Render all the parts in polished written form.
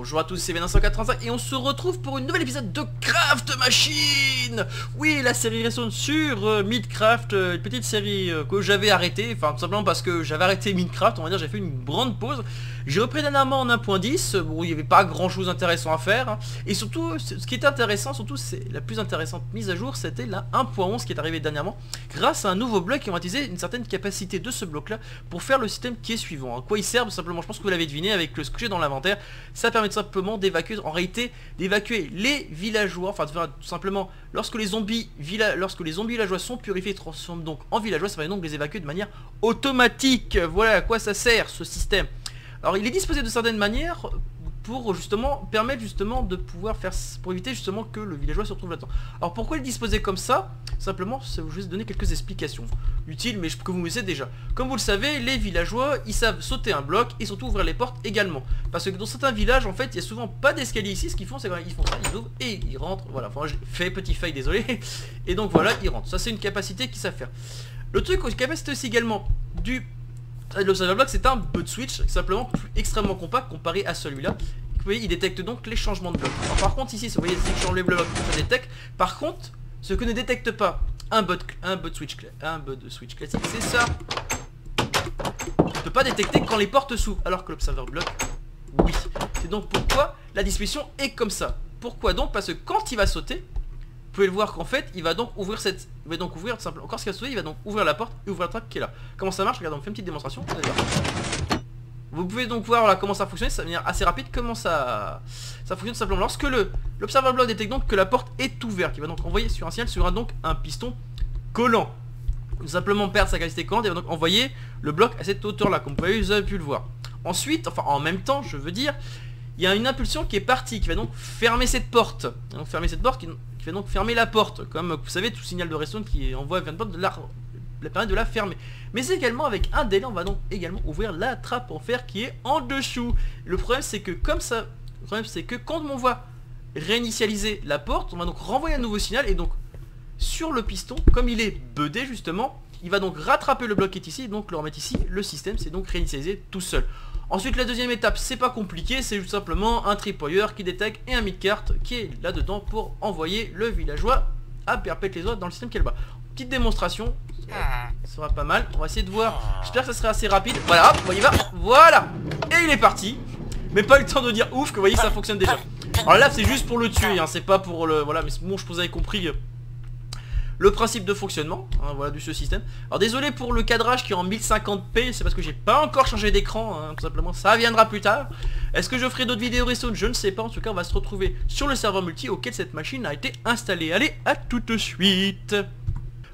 Bonjour à tous, c'est Venin185 et on se retrouve pour une nouvelle épisode de Craft Machine. Oui, la série résonne sur Minecraft, une petite série que j'avais arrêtée, enfin tout simplement parce que j'avais arrêté Minecraft, on va dire, j'ai fait une grande pause. J'ai repris dernièrement en 1.10, bon, il n'y avait pas grand chose d'intéressant à faire, hein. Et surtout, ce qui était intéressant, surtout c'est la plus intéressante mise à jour, c'était la 1.11 qui est arrivée dernièrement, grâce à un nouveau bloc qui ont utilisé une certaine capacité de ce bloc là pour faire le système qui est suivant. À quoi il sert? Simplement, je pense que vous l'avez deviné avec ce que j'ai dans l'inventaire, ça permet simplement d'évacuer, en réalité, d'évacuer les villageois, enfin tout simplement, lorsque les zombies villageois sont purifiés et transforment donc en villageois, ça va donc les évacuer de manière automatique. Voilà à quoi ça sert ce système. Alors il est disposé de certaines manières pour justement permettre justement de pouvoir faire, pour éviter justement que le villageois se retrouve là-dedans. Alors pourquoi le disposer comme ça? Simplement, ça vous juste donner quelques explications utiles, mais que vous me laissez déjà. Comme vous le savez, les villageois, ils savent sauter un bloc et surtout ouvrir les portes également. Parce que dans certains villages, en fait, il n'y a souvent pas d'escalier ici. Ce qu'ils font, c'est qu'ils font ça, ils ouvrent et ils rentrent. Voilà, enfin, je fais petit faille, désolé. Et donc voilà, ils rentrent. Ça, c'est une capacité qu'ils savent faire. Le truc, la capacité aussi également du... Le serveur block, c'est un BUD Switch, simplement plus extrêmement compact comparé à celui-là. Vous voyez, il détecte donc les changements de bloc. Alors, par contre, ici, vous voyez, si je change le bloc, ça détecte. Par contre, ce que ne détecte pas un BUD Switch classique, c'est ça. Il ne peut pas détecter quand les portes s'ouvrent, alors que l'observer block, oui. C'est donc pourquoi la disposition est comme ça. Pourquoi donc? Parce que quand il va sauter, vous pouvez le voir qu'en fait, il va donc ouvrir cette... Il va donc ouvrir tout simplement... Encore ce qu'il a sauté, il va donc ouvrir la porte et ouvrir la trappe qui est là. Comment ça marche? Regardez, on fait une petite démonstration. Vous pouvez donc voir là, comment ça fonctionne, ça va devenir assez rapide. Comment ça... Ça fonctionne tout simplement. Lorsque l'observeur bloc détecte donc que la porte est ouverte, il va donc envoyer sur un signal sur un piston collant. Tout simplement perdre sa qualité collante et va donc envoyer le bloc à cette hauteur là, comme vous avez pu le voir. Ensuite, enfin en même temps, je veux dire, il y a une impulsion qui est partie, qui va donc fermer cette porte. Donc fermer cette porte qui va donc fermer la porte. Comme vous savez, tout signal de redstone qui envoie vers une porte la permet de la fermer. Mais également avec un délai, on va donc également ouvrir la trappe en fer qui est en dessous. Le problème c'est que comme ça, le problème c'est que quand on va réinitialiser la porte, on va donc renvoyer un nouveau signal et donc sur le piston, comme il est budé justement, il va donc rattraper le bloc qui est ici et donc le remettre ici. Le système s'est donc réinitialisé tout seul. Ensuite la deuxième étape, c'est pas compliqué, c'est tout simplement un tripoyeur qui détecte et un minecart qui est là dedans pour envoyer le villageois à perpète les autres dans le système qu'elle bat. Petite démonstration, ça sera pas mal, on va essayer de voir, j'espère que ça sera assez rapide. Voilà, on y va, voilà, et il est parti, mais pas eu le temps de dire ouf que vous voyez ça fonctionne déjà. Alors là c'est juste pour le tuer, hein, c'est pas pour le, voilà, mais bon je vous avais compris le principe de fonctionnement, hein, voilà, de ce système. Alors désolé pour le cadrage qui est en 1050p, c'est parce que j'ai pas encore changé d'écran, hein, tout simplement, ça viendra plus tard. Est-ce que je ferai d'autres vidéos redstone? Je ne sais pas, en tout cas on va se retrouver sur le serveur multi auquel cette machine a été installée. Allez, à tout de suite.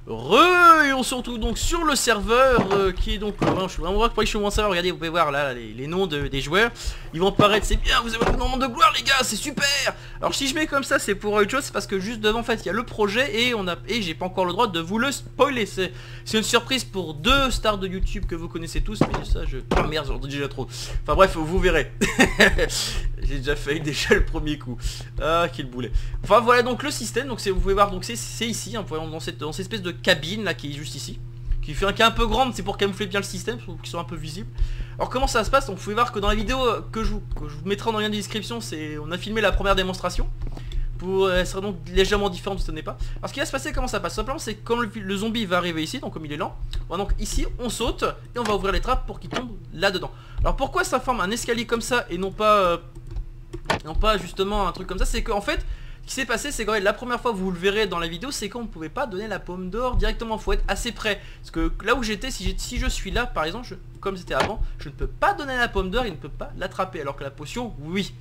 Et on se retrouve donc sur le serveur qui est donc... je suis vraiment heureux que je suis au moins serveur, regardez, vous pouvez voir là les noms des joueurs. Ils vont apparaître, c'est bien, vous avez votre moment de gloire les gars, c'est super. Alors si je mets comme ça c'est pour autre chose, c'est parce que juste devant en fait il y a le projet et j'ai pas encore le droit de vous le spoiler. C'est une surprise pour deux stars de YouTube que vous connaissez tous, mais ça je... Oh merde, j'en dis déjà trop. Enfin bref, vous verrez. J'ai déjà failli le premier coup. Ah quel boulet. Enfin voilà donc le système, donc vous pouvez voir donc c'est ici, hein, dans cette espèce de cabine là qui est juste ici. Qui est un peu grande, c'est pour camoufler bien le système, pour qu'ils soient un peu visibles. Alors comment ça se passe? Donc vous pouvez voir que dans la vidéo que je vous mettrai dans le lien de description, on a filmé la première démonstration. Elle sera donc légèrement différente si ce n'est pas. Alors ce qui va se passer, comment ça passe? Simplement c'est quand le zombie va arriver ici, donc comme il est lent, donc ici on saute et on va ouvrir les trappes pour qu'il tombe là-dedans. Alors pourquoi ça forme un escalier comme ça et non pas justement un truc comme ça? C'est qu'en fait... Ce qui s'est passé, c'est que la première fois, vous le verrez dans la vidéo, c'est qu'on ne pouvait pas donner la pomme d'or directement, il faut être assez près. Parce que là où j'étais, si je suis là, par exemple, comme c'était avant, je ne peux pas donner la pomme d'or, il ne peut pas l'attraper, alors que la potion, oui.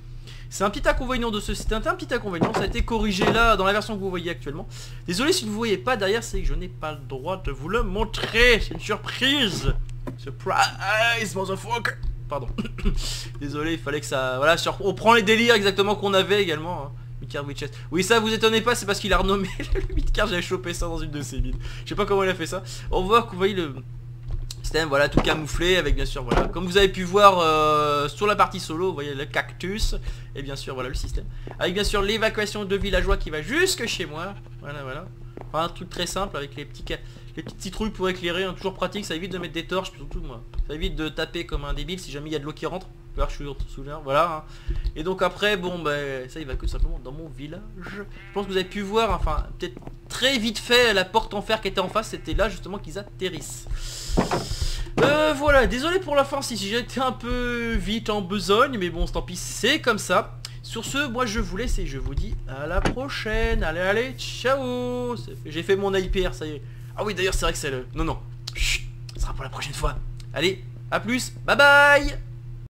C'est un petit inconvénient de ce système, un petit inconvénient, ça a été corrigé là, dans la version que vous voyez actuellement. Désolé si vous ne voyez pas derrière, c'est que je n'ai pas le droit de vous le montrer, c'est une surprise. Surprise, motherfucker. Pardon, désolé, il fallait que ça... Voilà, on prend les délires exactement qu'on avait également, hein. Minecart with Chest. Oui, ça vous étonnez pas, c'est parce qu'il a renommé le Minecart, j'avais chopé ça dans une de ses mines. Je sais pas comment il a fait ça. On voit que vous voyez le système, voilà, tout camouflé avec bien sûr, voilà, comme vous avez pu voir sur la partie solo, vous voyez le cactus et bien sûr, voilà le système. Avec bien sûr l'évacuation de villageois qui va jusque chez moi. Voilà, voilà. Enfin, un truc très simple avec les petites citrouilles pour éclairer, hein, toujours pratique, ça évite de mettre des torches, surtout moi. Ça évite de taper comme un débile si jamais il y a de l'eau qui rentre. Alors, je suis sous l'air, voilà. Et donc après, bon, ben, ça il va que simplement dans mon village. Je pense que vous avez pu voir, enfin, peut-être très vite fait, la porte en fer qui était en face, c'était là justement qu'ils atterrissent. Voilà, désolé pour la fin si j'ai été un peu vite en besogne, mais bon, tant pis, c'est comme ça. Sur ce, moi je vous laisse et je vous dis à la prochaine. Allez, allez, ciao. J'ai fait mon IPR, ça y est. Ah oui, d'ailleurs, c'est vrai que c'est le... Non, non. Chut, ça sera pour la prochaine fois. Allez, à plus, bye bye.